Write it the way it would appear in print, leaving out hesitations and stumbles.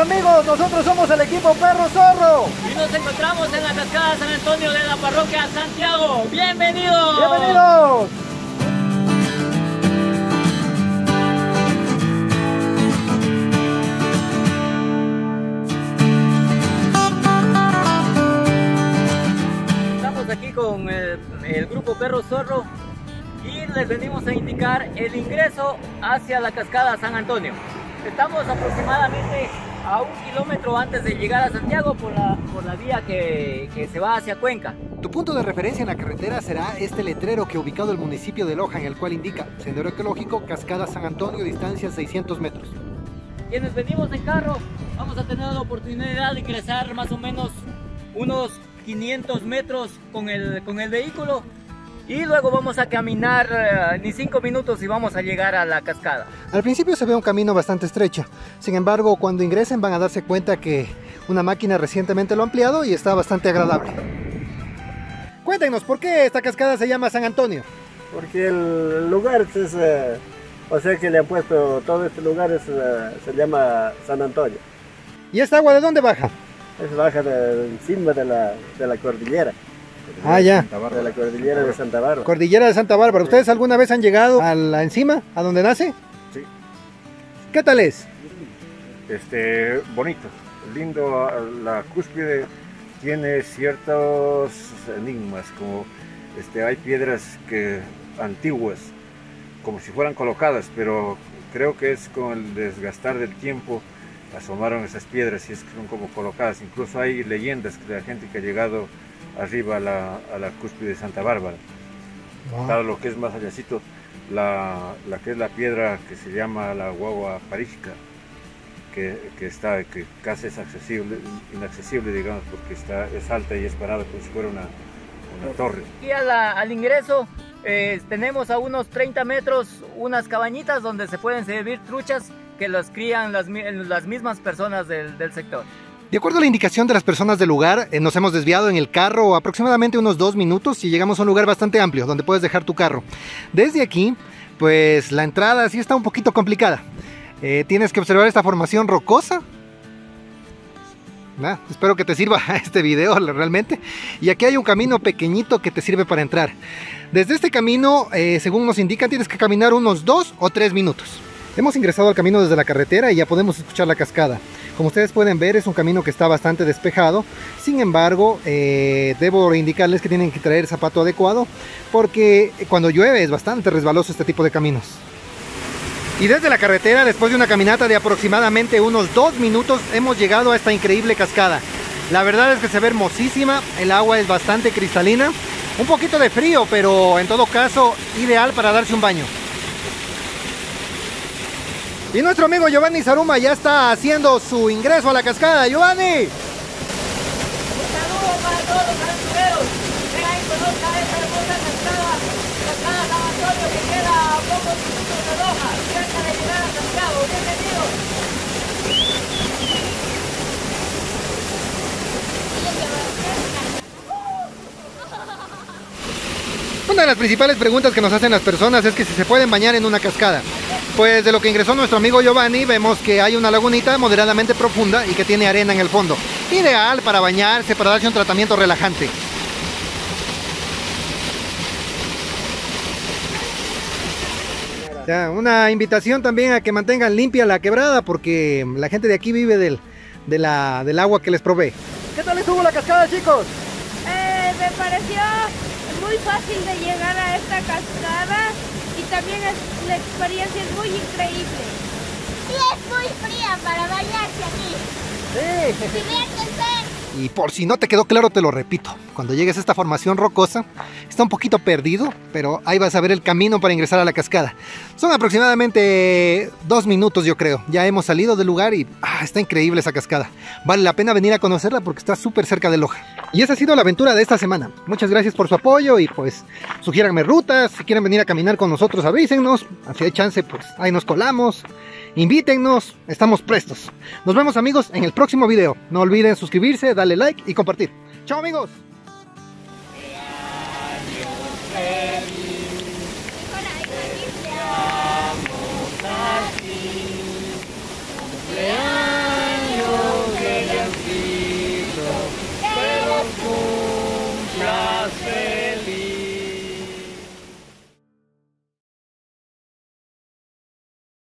amigos, nosotros somos el equipo PerroZorro y nos encontramos en la Cascada San Antonio de la parroquia Santiago. ¡Bienvenidos! ¡Bienvenidos! Estamos aquí con el grupo PerroZorro y les venimos a indicar el ingreso hacia la Cascada San Antonio. Estamos aproximadamente a 1 kilómetro antes de llegar a Santiago por la vía que se va hacia Cuenca. Tu punto de referencia en la carretera será este letrero que ha ubicado el municipio de Loja, en el cual indica sendero ecológico Cascada San Antonio, distancia 600 metros. Quienes venimos en carro vamos a tener la oportunidad de ingresar más o menos unos 500 metros con el vehículo. Y luego vamos a caminar ni 5 minutos y vamos a llegar a la cascada. Al principio se ve un camino bastante estrecho, sin embargo cuando ingresen van a darse cuenta que una máquina recientemente lo ha ampliado y está bastante agradable. Cuéntenos, ¿por qué esta cascada se llama San Antonio? Porque el lugar es, o sea que le han puesto todo este lugar, se llama San Antonio. ¿Y esta agua de dónde baja? Es baja de encima de la cordillera. Ah, ya. De la cordillera de Santa Bárbara. Cordillera de Santa Bárbara. ¿Ustedes alguna vez han llegado a la encima, a donde nace? Sí. ¿Qué tal es? Bonito, lindo. La cúspide tiene ciertos enigmas, como hay piedras antiguas, como si fueran colocadas, pero creo que es con el desgastar del tiempo asomaron esas piedras y es que son como colocadas. Incluso hay leyendas de la gente que ha llegado arriba a la cúspide de Santa Bárbara. Wow. Claro, lo que es más allácito, la que es la piedra que se llama la guagua parísica, que casi es inaccesible, digamos, porque es alta y es parada como si fuera una torre. Y al ingreso tenemos a unos 30 metros unas cabañitas donde se pueden servir truchas que las crían las mismas personas del sector. De acuerdo a la indicación de las personas del lugar, nos hemos desviado en el carro aproximadamente unos 2 minutos y llegamos a un lugar bastante amplio donde puedes dejar tu carro. Desde aquí, pues la entrada sí está un poquito complicada. Tienes que observar esta formación rocosa. Espero que te sirva este video realmente. Y aquí hay un camino pequeñito que te sirve para entrar. Desde este camino, según nos indican, tienes que caminar unos 2 o 3 minutos. Hemos ingresado al camino desde la carretera y ya podemos escuchar la cascada. Como ustedes pueden ver, es un camino que está bastante despejado. Sin embargo, debo indicarles que tienen que traer zapato adecuado, porque cuando llueve es bastante resbaloso este tipo de caminos. Y desde la carretera, después de una caminata de aproximadamente unos 2 minutos, hemos llegado a esta increíble cascada. La verdad es que se ve hermosísima, el agua es bastante cristalina. Un poquito de frío, pero en todo caso, ideal para darse un baño. Y nuestro amigo Giovanni Zaruma ya está haciendo su ingreso a la cascada. ¡Giovanni! Un saludo para todos los aventureros. Vengan y conozcan esta hermosa cascada, Cascada San Antonio, que queda a pocos minutos de Loja, cerca de llegar a Santiago. ¡Bienvenidos! Una de las principales preguntas que nos hacen las personas es que si se pueden bañar en una cascada. Pues de lo que ingresó nuestro amigo Giovanni, vemos que hay una lagunita moderadamente profunda y que tiene arena en el fondo. Ideal para bañarse, para darse un tratamiento relajante. Ya, una invitación también a que mantengan limpia la quebrada, porque la gente de aquí vive del agua que les provee. ¿Qué tal estuvo la cascada, chicos? Me pareció muy fácil de llegar a esta cascada. Y también la experiencia es muy increíble. Sí, es muy fría para bañarse aquí. Sí. Diviértense. Y por si no te quedó claro, te lo repito. Cuando llegues a esta formación rocosa, está un poquito perdido, pero ahí vas a ver el camino para ingresar a la cascada. Son aproximadamente 2 minutos, yo creo. Ya hemos salido del lugar y está increíble esa cascada. Vale la pena venir a conocerla porque está súper cerca de Loja. Y esa ha sido la aventura de esta semana. Muchas gracias por su apoyo y pues sugiéranme rutas. Si quieren venir a caminar con nosotros, avísennos. Si hay chance, pues ahí nos colamos. Invítennos, estamos prestos. Nos vemos, amigos, en el próximo video. No olviden suscribirse, darle like y compartir. ¡Chao, amigos!